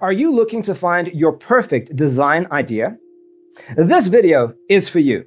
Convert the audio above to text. Are you looking to find your perfect design idea? This video is for you.